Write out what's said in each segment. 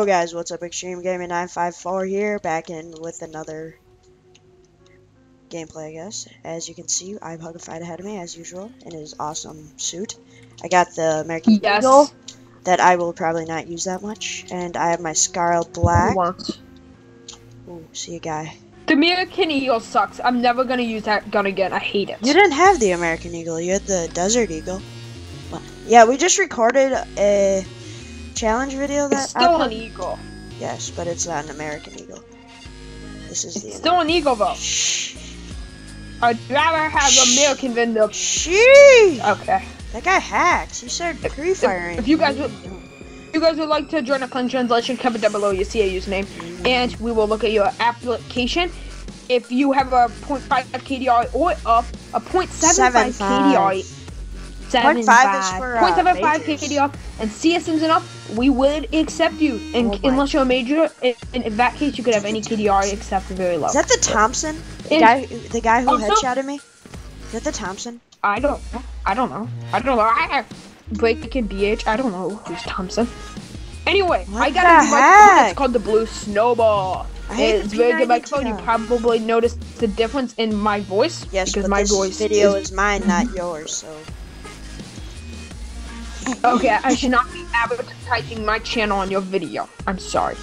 Yo guys, what's up? Extreme gaming 954 here, back in with another gameplay, I guess. As you can see, iPugs fight ahead of me as usual in his awesome suit. I got the American Deagle that I will probably not use that much, and I have my Scarlet Black. Ooh, see a guy. The American Eagle sucks. I'm never gonna use that gun again. I hate it. You didn't have the American Eagle. You had the Desert Eagle. Well, yeah, we just recorded a challenge video that it's still an eagle. Yes, but it's not an American Eagle. This is it's still an eagle though. Shh. I'd rather have American than the. Sheesh. Okay. That guy hacked. He started pre-firing. If you guys would like to join a translation, comment down below your CAU's name, and we will look at your application. If you have a 0.5 KDR or up, a 0.75 KDR, 0.75 KDR, and CSM's and up, we would accept you. And unless you're a major, in that case, you could have any KDR except for very low. Is that the Thompson? The guy who headshotted me? Is that the Thompson? I don't know. Breaking BH, I don't know who's Thompson. Anyway, I got a new microphone. It's called the Blue Snowball. It's very good microphone. You probably noticed the difference in my voice. Yes, because my voice video is mine, not yours. So. Okay, I should not be advertising my channel on your video. I'm sorry.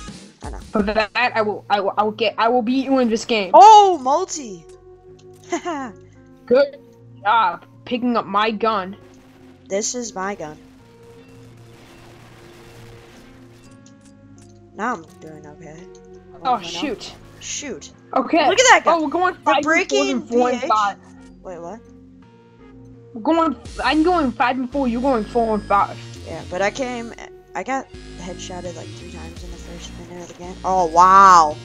I know. For that, I will beat you in this game. Oh, multi. Good job picking up my gun. This is my gun. Now I'm doing okay. Oh shoot! Shoot! Okay. Look at that guy. Oh, we're going. They're breaking BH. Wait, what? We're going. I'm going 5 and 4. You're going 4 and 5. Yeah, but I came. I got headshotted like 3 times in the first minute of the game. Oh wow!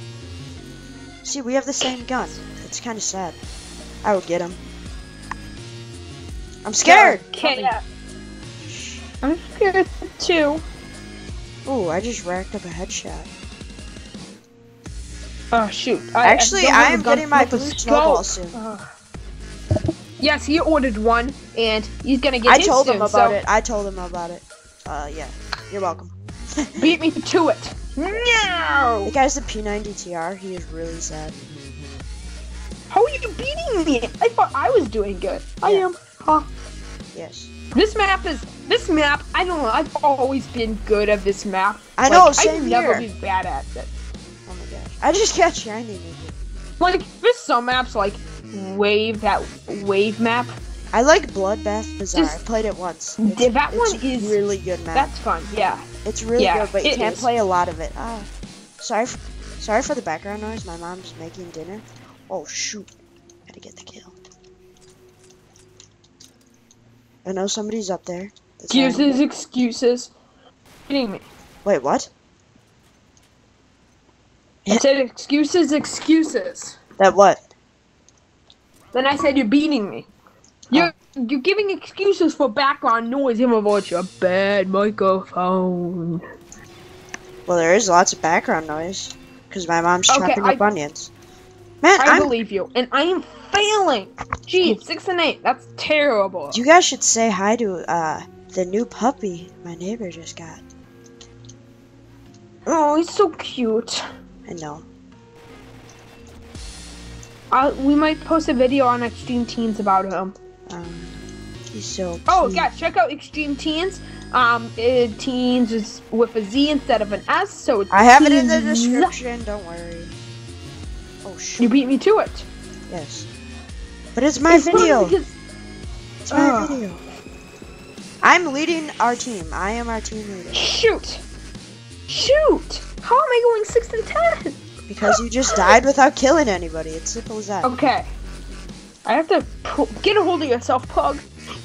See, we have the same gun. It's kind of sad. I would get him. I'm scared. Yeah. I'm scared too. Oh, I just racked up a headshot. Oh shoot! Actually, I am getting my blue snowball soon. Yes, he ordered one, and he's gonna get it soon. I told him about it. Yeah, you're welcome. Beat me to it. No. The guy's the P90-TR. He is really sad. How are you beating me? I thought I was doing good. Yeah. I am. Huh. Yes. This map. I don't know. I've always been good at this map. I know. Like, same here. I've never been bad at it. Oh my gosh. I just got shiny. Like there's some maps like that wave map. I like Bloodbath Bazaar. I've played it once. That one is really good map. That's fun. Yeah. It's really good, but you can't play a lot of it. Ah. Sorry for the background noise. My mom's making dinner. Oh shoot. Gotta get the kill. I know somebody's up there. Excuses. Kidding me. Wait, what? I said excuses. That what? Then I said you're beating me. You're giving excuses for background noise even though it's your bad microphone. Well, there is lots of background noise because my mom's chopping up onions. Man, I believe you, and I am failing. Jeez, 6 and 8. That's terrible. You guys should say hi to the new puppy my neighbor just got. Oh, he's so cute. I know. We might post a video on Extreme Teens about him. He's so cute. Oh yeah, check out Extreme Teens. Teens is with a Z instead of an S, so it's I have it in the description. Don't worry. Oh shoot! You beat me to it. Yes. But it's my video. It's my video. I'm leading our team. I am our team leader. Shoot! How am I going 6 and 10? Because you just died without killing anybody. It's simple as that. Okay. I have to get a hold of yourself, Pug.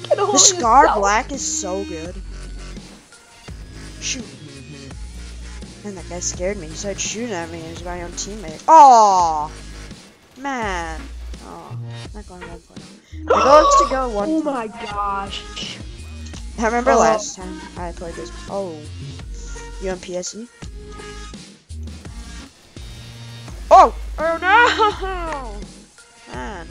Get a hold of yourself. The Scar Black is so good. Shoot. Man, that guy scared me. He started shooting at me. He was my own teammate. Oh, man. Oh, I'm not going 1 point. My goal is to go 1 point. Oh my gosh. I remember last time I played this. Oh. You on PSE? Oh! Oh no! Man.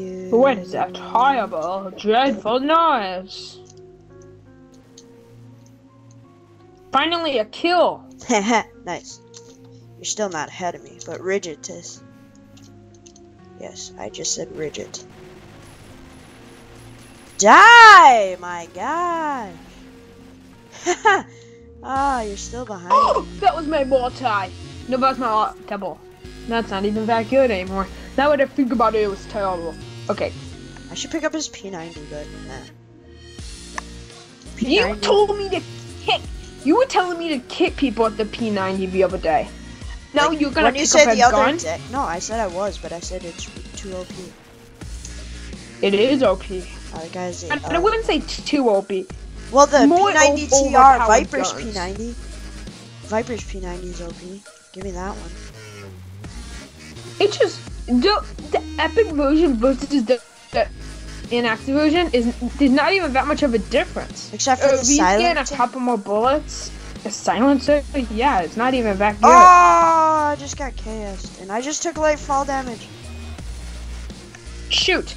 you. What is that horrible, dreadful noise? Finally a kill! Haha, nice. You're still not ahead of me, but Ridget is. Yes, I just said Ridget. Die! My gosh! Haha! Ah, oh, you're still behind. Oh, me. That was my ball tie. No, that's my double. That's not even that good anymore. Now that I think about it, it was terrible. Okay. I should pick up his P90, but nah. P90. You told me to kick. You were telling me to kick people at the P90 the other day. Now like, you're gonna pick up a gun? No, I said I was, but I said it's too OP. It is OP. Guys, I wouldn't say too OP. Well, the P90-TR, Viper's guns. P90. Viper's P90 is OP. Give me that one. It just... The epic version versus the inactive version is... There's not even that much of a difference. Except for the silencer. You get a couple more bullets. A silencer? Yeah, it's not even that good. Oh, I just got KS'd. And I just took light fall damage. Shoot.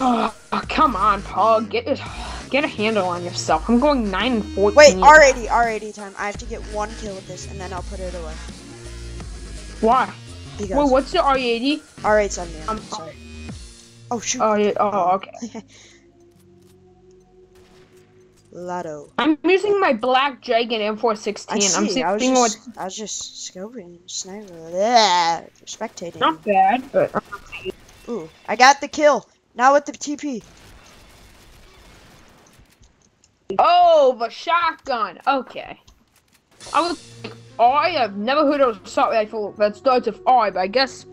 Oh, come on, Paul. Get a handle on yourself. I'm going 9 and 14. Wait, R80 time. I have to get one kill with this, and then I'll put it away. Why? Because wait, what's the R80? R870. I'm sorry. Oh shoot. Oh, yeah. Oh, okay. Lotto. I'm using my black Dragon M416. I'm seeing I was just scoping, sniper. Bleh, spectating. Not bad, but. Ooh, I got the kill. Now with the TP. Oh, the shotgun. Okay. I was like, I have never heard of a assault rifle that starts with R, but I guess.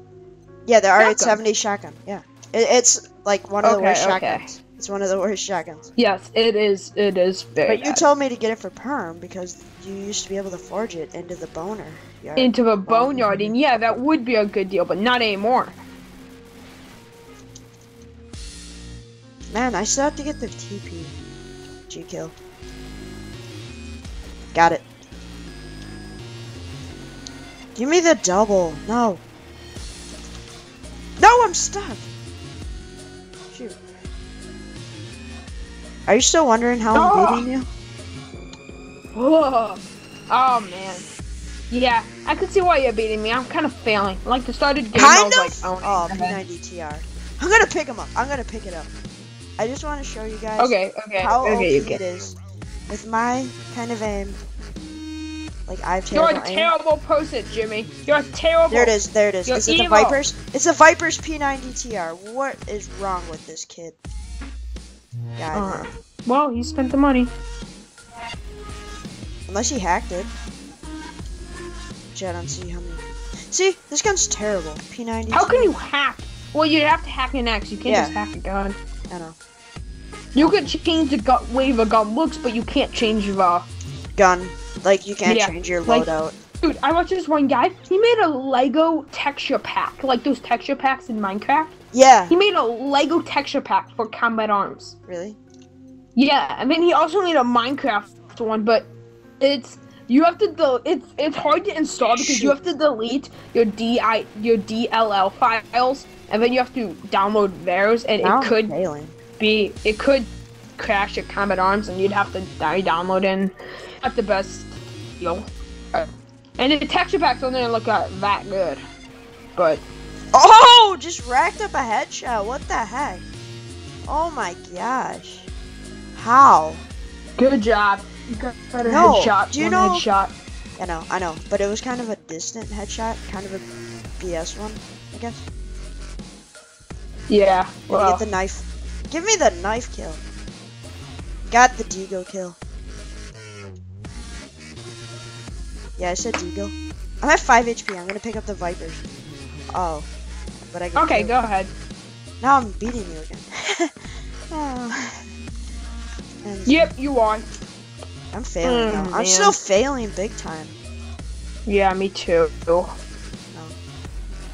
Yeah, the R870 shotgun. Yeah, it's like one of the worst shotguns. Okay. It's one of the worst shotguns. Yes, it is. It is very bad. You told me to get it for perm because you used to be able to forge it into the boner yard. Into the boneyard, and yeah, that would be a good deal, but not anymore. Man, I still have to get the TP. G kill. Got it. Give me the double. No. No, I'm stuck. Shoot. Are you still wondering how I'm beating you? Whoa. Oh man. Yeah, I could see why you're beating me. I'm kind of failing. Like the started game, I was like, oh, P90-TR. I'm gonna pick him up. I'm gonna pick it up. I just want to show you guys how OP it is with my kind of aim. Like I have terrible aim. You're a terrible person, Jimmy. You're a terrible. There it is. There it is. Is it the Vipers? It's the Vipers P90-TR. What is wrong with this kid? God. Well, he spent the money. Unless he hacked it. Which I don't see how many. See, this gun's terrible. P90. How can you hack? Well, you'd have to hack an axe. You can't just hack a gun. I know. You can change the way the gun looks, but you can't change the gun. Like you can't change your loadout. Like, dude, I watched this one guy. He made a Lego texture pack, like those texture packs in Minecraft. Yeah. He made a Lego texture pack for Combat Arms. Really? Yeah. I mean, he also made a Minecraft one, but it's hard to install because you have to delete your DLL files. And then you have to download theirs, and it could it could crash at Combat Arms, and you'd have to download in. Not the best deal. And the texture packs don't look that good, but oh, just racked up a headshot. What the heck? Oh my gosh! How? Good job. You got better headshot. Do you know? Headshot. I know, but it was kind of a distant headshot, kind of a BS one, I guess. Yeah, well. Get the knife. Give me the knife kill. Got the Deagle kill. Yeah, I said Deagle. I'm at 5 HP. I'm gonna pick up the Vipers. Oh, but I got okay, go ahead. Now I'm beating you again. Oh. Yep, you are. I'm failing now. I'm still failing big time. Yeah, me too.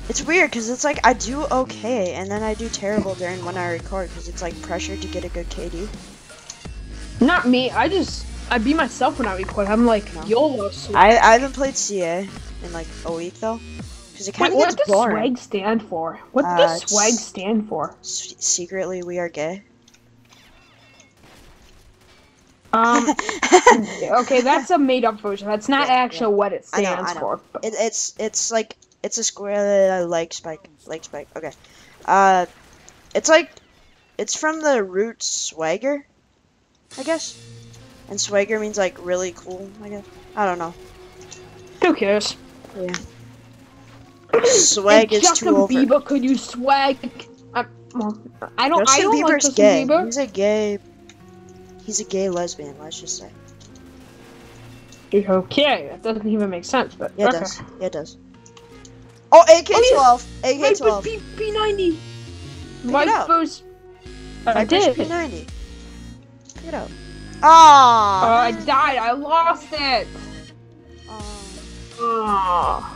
It's weird because it's like I do okay and then I do terrible during when I record because it's like pressure to get a good KD. Not me. I beat myself when I record. I'm like YOLO. I haven't played CA in like a week though. Because it kind of gets boring. What does swag stand for? What does swag stand for? Secretly, we are gay. Okay, that's a made-up version. That's not actually what it stands for. It's like it's a square leg spike. Okay, it's from the root swagger, I guess. And swagger means like really cool, I guess. I don't know. Who cares? Yeah. Swag is too over. Justin Bieber could use swag. I don't like Justin gay. Bieber. He's a gay. He's a gay lesbian. Let's just say. Okay, that doesn't even make sense, but yeah, okay. It does. Yeah, it does. Oh, AK12. AK12. P90. I did. P90. Get out. Ah! Oh, I died. I lost it. Oh.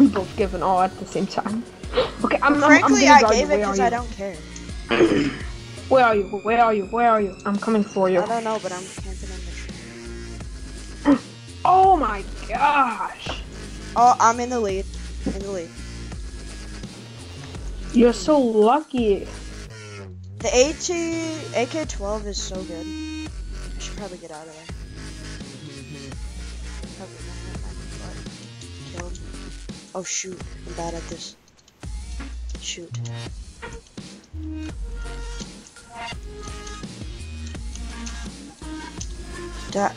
We both give an all at the same time. Okay, frankly, I gave it because I don't care. Where are you? Where are you? Where are you? I'm coming for you. I don't know, but I'm camping in the. Oh my gosh! Oh, I'm in the lead. In the lead. You're so lucky. The AK-12 is so good. I should probably get out of there. Oh shoot, I'm bad at this. Shoot.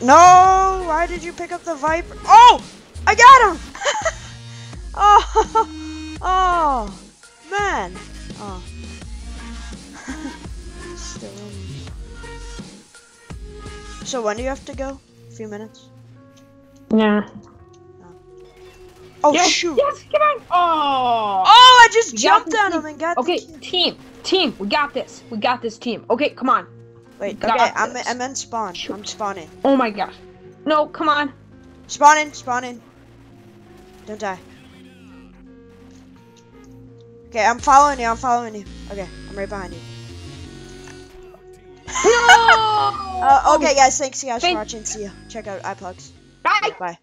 No! Why did you pick up the Viper? Oh! I got him! Oh! Man! Oh. Still in. So when do you have to go? A few minutes? Yeah. Oh yes, shoot! Yes, come on! Oh! Oh! I just jumped on him and got. Okay, team, we got this. We got this, team. Okay, come on. Wait. Okay, I'm in spawn. Shoot. I'm spawning. Oh my gosh! No, come on. Spawning. Don't die. Okay, I'm following you. Okay, I'm right behind you. No! Okay, guys, thanks for watching. See ya. Check out iPugs. Bye. Bye.